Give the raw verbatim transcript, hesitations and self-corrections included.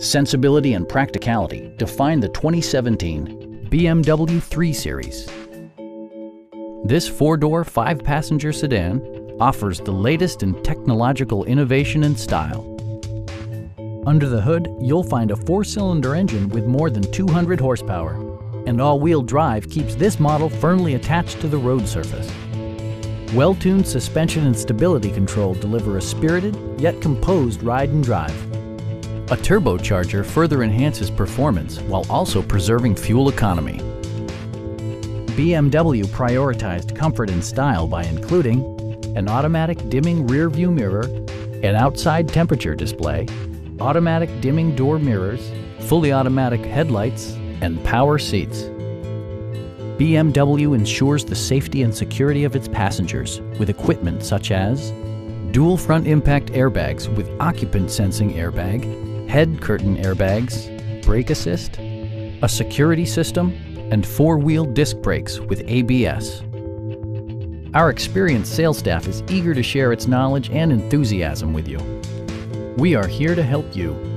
Sensibility and practicality define the twenty seventeen B M W three series. This four-door, five-passenger sedan offers the latest in technological innovation and style. Under the hood, you'll find a four-cylinder engine with more than two hundred horsepower, and all-wheel drive keeps this model firmly attached to the road surface. Well-tuned suspension and stability control deliver a spirited, yet composed ride and drive. A turbocharger further enhances performance while also preserving fuel economy. B M W prioritized comfort and style by including an automatic dimming rear-view mirror, an outside temperature display, automatic dimming door mirrors, fully automatic headlights, and power seats. B M W ensures the safety and security of its passengers with equipment such as dual front impact airbags with occupant sensing airbag, head curtain airbags, brake assist, a security system, and four-wheel disc brakes with A B S. Our experienced sales staff is eager to share its knowledge and enthusiasm with you. We are here to help you.